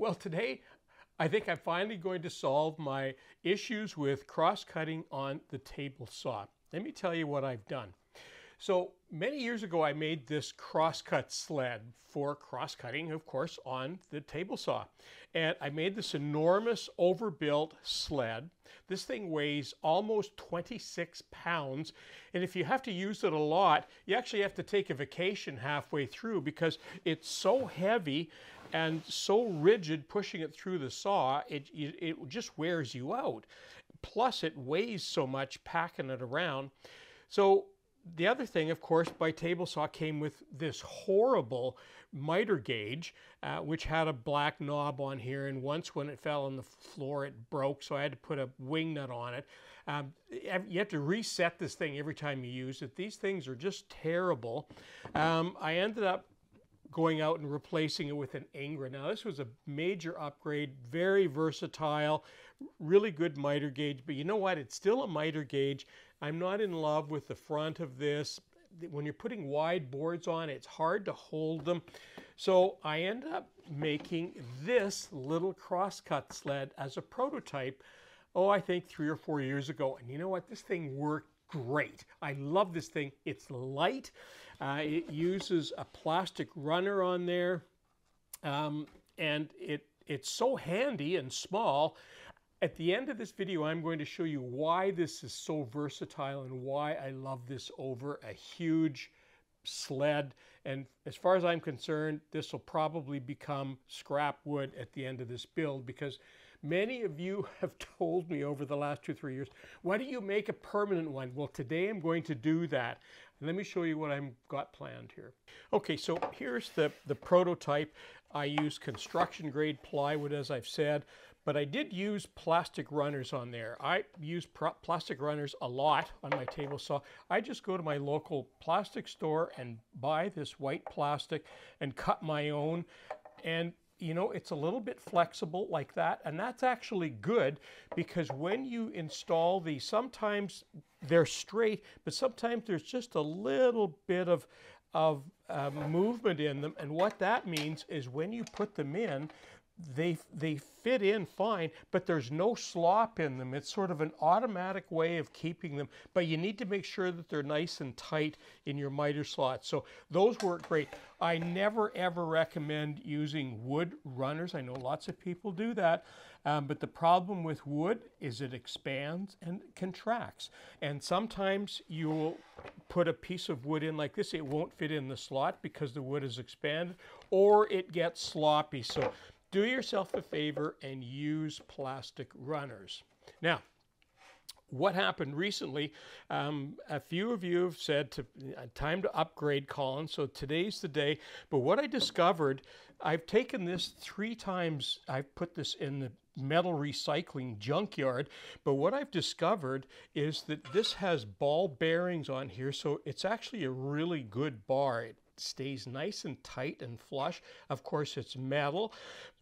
Well, today I think I'm finally going to solve my issues with cross-cutting on the table saw. Let me tell you what I've done. So many years ago, I made this crosscut sled for cross-cutting, of course, on the table saw. And I made this enormous overbuilt sled. This thing weighs almost 26 pounds. And if you have to use it a lot, you actually have to take a vacation halfway through because it's so heavy and so rigid pushing it through the saw, it just wears you out. Plus, it weighs so much packing it around. So the other thing, of course, my table saw came with this horrible miter gauge, which had a black knob on here, and once when it fell on the floor, it broke, so I had to put a wing nut on it. You have to reset this thing every time you use it. These things are just terrible. I ended up going out and replacing it with an Ingra. Now, this was a major upgrade, very versatile, really good miter gauge, but you know what? It's still a miter gauge. I'm not in love with the front of this. When you're putting wide boards on, it's hard to hold them. So I end up making this little crosscut sled as a prototype, I think 3 or 4 years ago. And you know what? This thing worked great. I love this thing. It's light. It uses a plastic runner on there. And it's so handy and small. At the end of this video, I'm going to show you why this is so versatile and why I love this over a huge sled. And as far as I'm concerned, this will probably become scrap wood at the end of this build, because many of you have told me over the last 2 or 3 years, why don't you make a permanent one? Well, today I'm going to do that. Let me show you what I've got planned here. Okay, so here's the prototype. I use construction grade plywood, as I've said, but I did use plastic runners on there. I use plastic runners a lot on my table saw. I just go to my local plastic store and buy this white plastic and cut my own. And you know, it's a little bit flexible like that, and that's actually good, because when you install these, sometimes they're straight, but sometimes there's just a little bit of movement in them, and what that means is when you put them in, they fit in fine, but there's no slop in them. It's sort of an automatic way of keeping them, but you need to make sure that they're nice and tight in your miter slots. So those work great. I never ever recommend using wood runners. I know lots of people do that, but the problem with wood is it expands and contracts. And sometimes you'll put a piece of wood in like this, it won't fit in the slot because the wood is expanded, or it gets sloppy. So do yourself a favor and use plastic runners. Now, what happened recently, a few of you have said time to upgrade, Colin, so today's the day. But what I discovered, I've taken this 3 times, I've put this in the metal recycling junkyard, but what I've discovered is that this has ball bearings on here, so it's actually a really good bar. It stays nice and tight and flush. Of course, it's metal.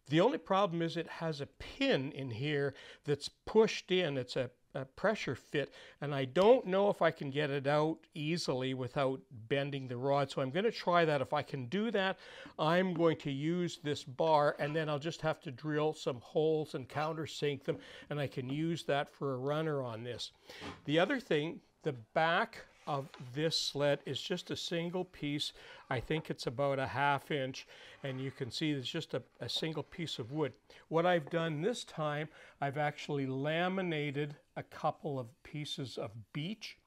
The only problem is it has a pin in here that's pushed in. It's a pressure fit, and I don't know if I can get it out easily without bending the rod, so I'm going to try that. If I can do that, I'm going to use this bar, and then I'll just have to drill some holes and countersink them, and I can use that for a runner on this. The other thing, the back of this sled is just a single piece. I think it's about a ½ inch, and you can see there's just a single piece of wood. What I've done this time, I've actually laminated a couple of pieces of beech,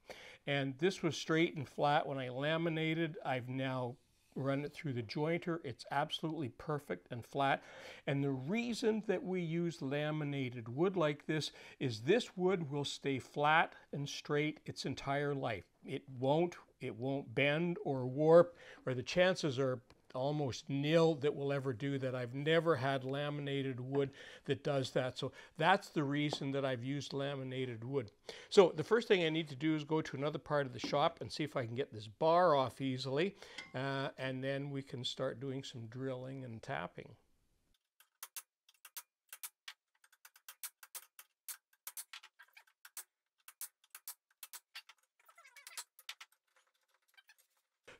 and this was straight and flat when I laminated. I've now run it through the jointer. It's absolutely perfect and flat. And the reason that we use laminated wood like this is this wood will stay flat and straight its entire life. It won't bend or warp, or the chances are almost nil that we'll ever do that. I've never had laminated wood that does that. So that's the reason that I've used laminated wood. So the first thing I need to do is go to another part of the shop and see if I can get this bar off easily. And then we can start doing some drilling and tapping.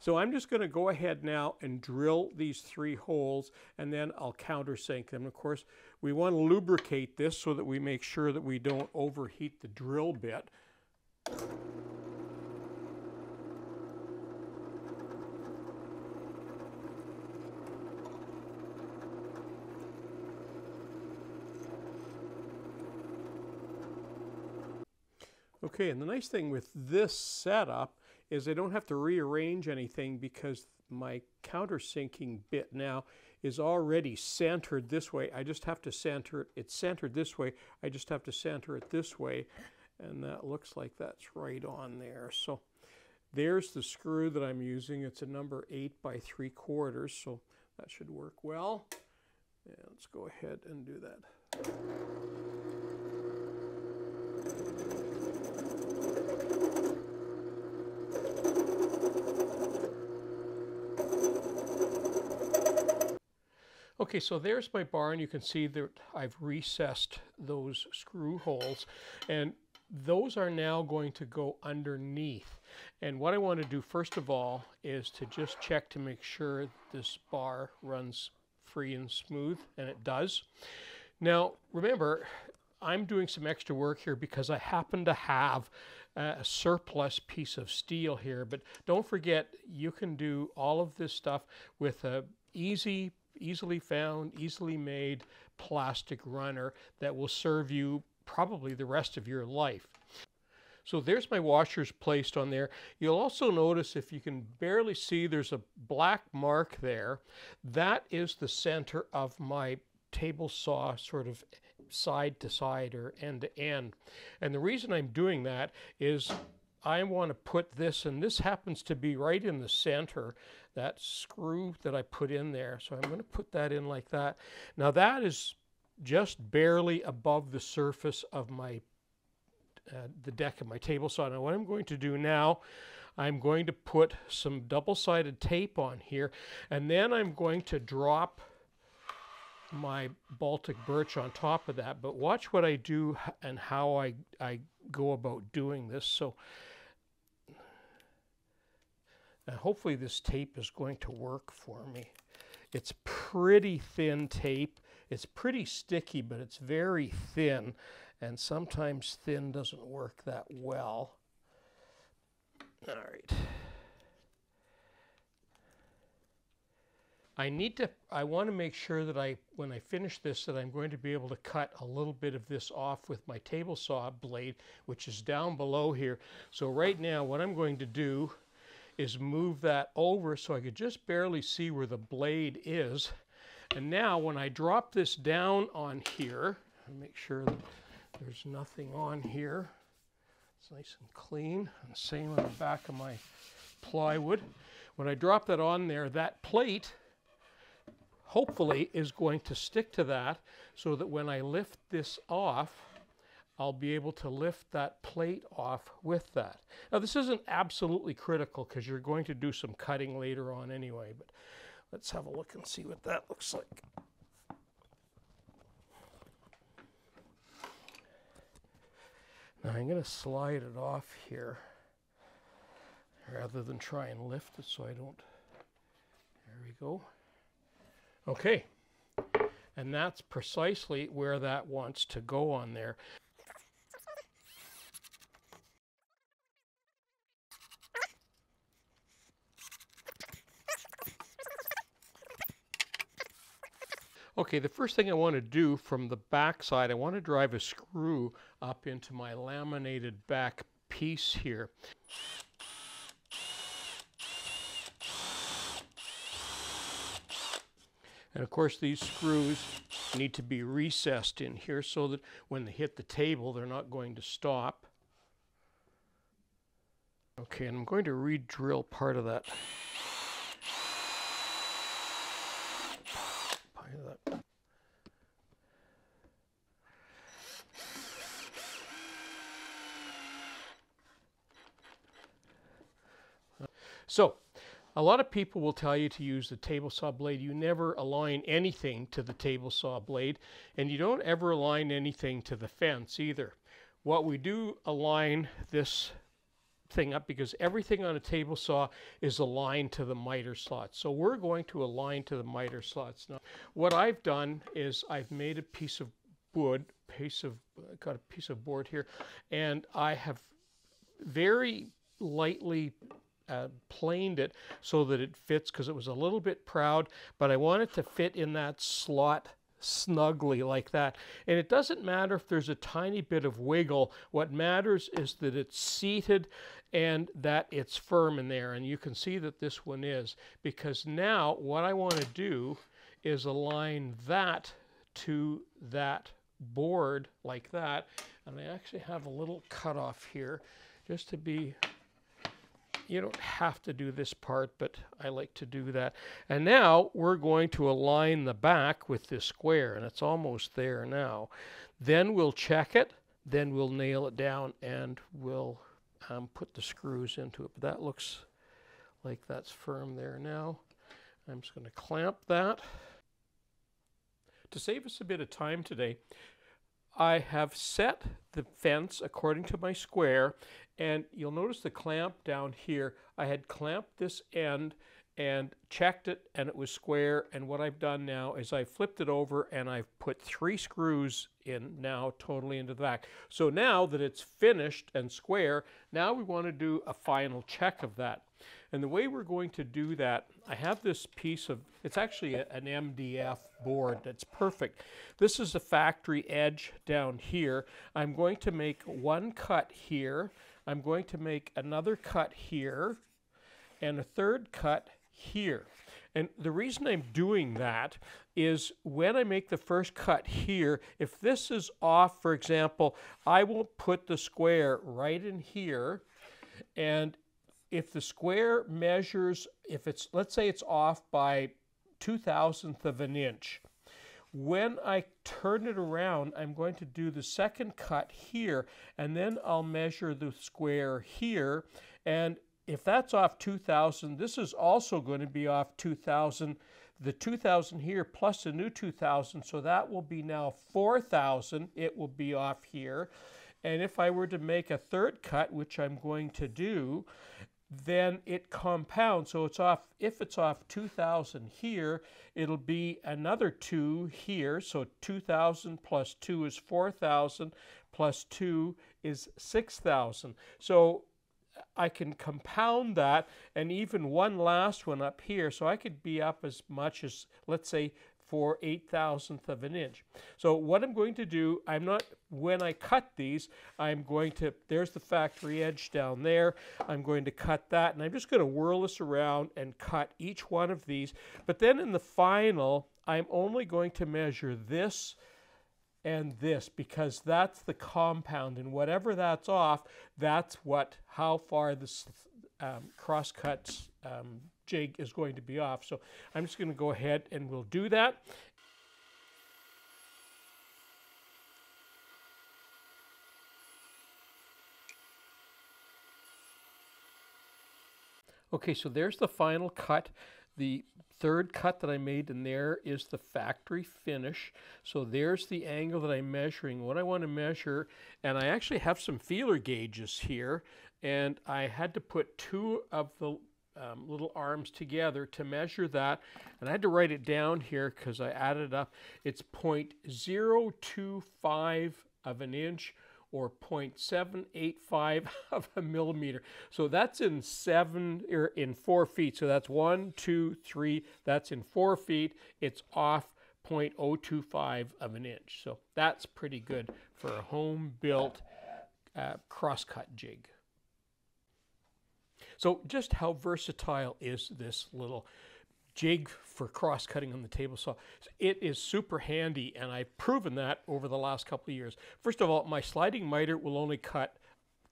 So I'm just going to go ahead now and drill these three holes, and then I'll countersink them. Of course, we want to lubricate this so that we make sure that we don't overheat the drill bit. Okay, and the nice thing with this setup is I don't have to rearrange anything because my countersinking bit now is already centered this way. I just have to center it. It's centered this way. I just have to center it this way, and that looks like that's right on there. So there's the screw that I'm using. It's a number 8 by 3/4, so that should work well. Yeah, let's go ahead and do that. Okay, so there's my barn. You can see that I've recessed those screw holes, and those are now going to go underneath. And what I want to do first of all is to just check to make sure this bar runs free and smooth, and it does. Now, remember, I'm doing some extra work here because I happen to have a surplus piece of steel here, but don't forget, you can do all of this stuff with a easily found, easily made plastic runner that will serve you probably the rest of your life. So there's my washers placed on there. You'll also notice, if you can barely see, there's a black mark there. That is the center of my table saw, sort of side to side or end to end. And the reason I'm doing that is I want to put this, and this happens to be right in the center, that screw that I put in there. So I'm going to put that in like that. Now that is just barely above the surface of my the deck of my table saw. Now what I'm going to do now, I'm going to put some double-sided tape on here, and then I'm going to drop my Baltic birch on top of that. But watch what I do and how I go about doing this. So now hopefully this tape is going to work for me. It's pretty thin tape. It's pretty sticky, but it's very thin, and sometimes thin doesn't work that well. All right. I want to make sure that when I finish this, that I'm going to be able to cut a little bit of this off with my table saw blade, which is down below here. So right now what I'm going to do is move that over so I could just barely see where the blade is. And now when I drop this down on here, make sure that there's nothing on here. It's nice and clean. And same on the back of my plywood. When I drop that on there, that plate hopefully is going to stick to that, so that when I lift this off, I'll be able to lift that plate off with that. Now this isn't absolutely critical because you're going to do some cutting later on anyway, but let's have a look and see what that looks like. Now I'm going to slide it off here rather than try and lift it, so I don't. There we go. Okay, and that's precisely where that wants to go on there. Okay, the first thing I want to do from the back side, I want to drive a screw up into my laminated back piece here. And of course these screws need to be recessed in here so that when they hit the table, they're not going to stop. Okay, and I'm going to re-drill part of that. So, a lot of people will tell you to use the table saw blade. You never align anything to the table saw blade, and you don't ever align anything to the fence either. What we do align this thing up because everything on a table saw is aligned to the miter slots. So we're going to align to the miter slots. Now, what I've done is I've made a piece of wood, got a piece of board here, and I have very lightly planed it so that it fits, because it was a little bit proud, but I want it to fit in that slot snugly like that. And it doesn't matter if there's a tiny bit of wiggle. What matters is that it's seated and that it's firm in there. And you can see that this one is, because now what I want to do is align that to that board like that. And I actually have a little cutoff here just to be, you don't have to do this part, but I like to do that. And now we're going to align the back with this square, and it's almost there now. Then we'll check it, then we'll nail it down, and we'll put the screws into it. But that looks like that's firm there now. I'm just going to clamp that. To save us a bit of time today, I have set the fence according to my square, and you'll notice the clamp down here. I had clamped this end and checked it, and it was square. And what I've done now is I flipped it over, and I've put 3 screws in now totally into the back. So now that it's finished and square, now we want to do a final check of that. And the way we're going to do that, I have this piece of, it's actually an MDF board that's perfect. This is the factory edge down here. I'm going to make one cut here. I'm going to make another cut here and a third cut here. And the reason I'm doing that is when I make the first cut here, if this is off, for example, I will put the square right in here, and if the square measures, if it's, let's say it's off by 2,000th of an inch, when I turn it around, I'm going to do the second cut here, and then I'll measure the square here. And if that's off 2,000, this is also going to be off 2,000. The 2,000 here plus the new 2,000, so that will be now 4,000. It will be off here. And if I were to make a third cut, which I'm going to do, then it compounds. So it's off, if it's off 2,000 here, it'll be another 2 here. So 2,000 plus 2 is 4,000 plus 2 is 6,000. So I can compound that, and even one last one up here. So I could be up as much as, let's say, for 8,000th of an inch. So what I'm going to do, I'm not, when I cut these, I'm going to, there's the factory edge down there. I'm going to cut that, and I'm just going to whirl this around and cut each one of these. But then in the final, I'm only going to measure this and this, because that's the compound, and whatever that's off, that's what, how far this crosscuts jig is going to be off. So I'm just going to go ahead and we'll do that. Okay, so there's the final cut. The third cut that I made in there is the factory finish. So there's the angle that I'm measuring, what I want to measure. And I actually have some feeler gauges here, and I had to put 2 of the little arms together to measure that, and I had to write it down here because I added up. It's 0.025 of an inch, or 0.785 of a millimeter. So that's in 4 feet. So that's 1, 2, 3. That's in 4 feet. It's off 0.025 of an inch. So that's pretty good for a home-built crosscut jig. So just how versatile is this little jig for cross-cutting on the table saw? It is super handy, and I've proven that over the last couple of years. First of all, my sliding miter will only cut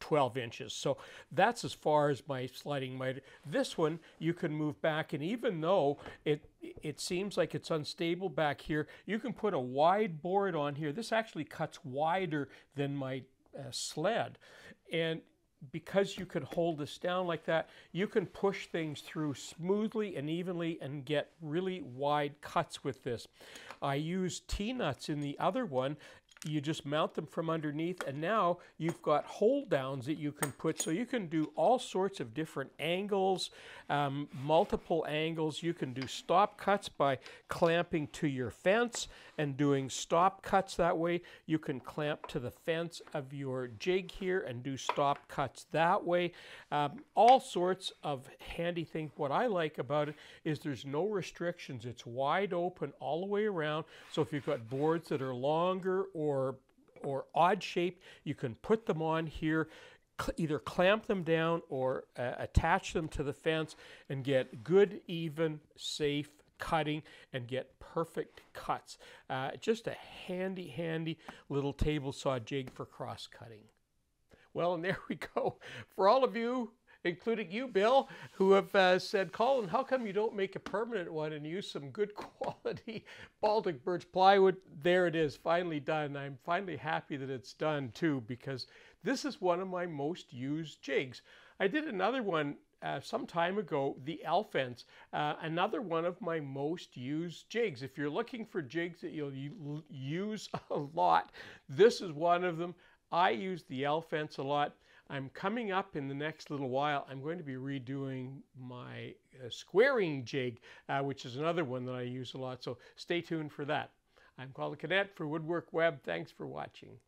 12 inches, so that's as far as my sliding miter. This one you can move back, and even though it seems like it's unstable back here, you can put a wide board on here. This actually cuts wider than my sled, and because you can hold this down like that, you can push things through smoothly and evenly and get really wide cuts with this. I used T-nuts in the other one, you just mount them from underneath, and now you've got hold downs that you can put, so you can do all sorts of different angles, multiple angles. You can do stop cuts by clamping to your fence and doing stop cuts that way. You can clamp to the fence of your jig here and do stop cuts that way. All sorts of handy things. What I like about it is there's no restrictions. It's wide open all the way around, so if you've got boards that are longer or odd shaped, you can put them on here, either clamp them down or attach them to the fence and get good, even, safe cutting and get perfect cuts. Just a handy, handy little table saw jig for cross cutting. Well, and there we go. For all of you, including you, Bill, who have said, Colin, how come you don't make a permanent one and use some good quality Baltic birch plywood? There it is, finally done. I'm finally happy that it's done too, because this is one of my most used jigs. I did another one some time ago, the L fence, another one of my most used jigs. If you're looking for jigs that you'll use a lot, this is one of them. I use the L fence a lot. I'm coming up in the next little while, I'm going to be redoing my squaring jig, which is another one that I use a lot, so stay tuned for that. I'm Paul Cadet for WoodworkWeb. Thanks for watching.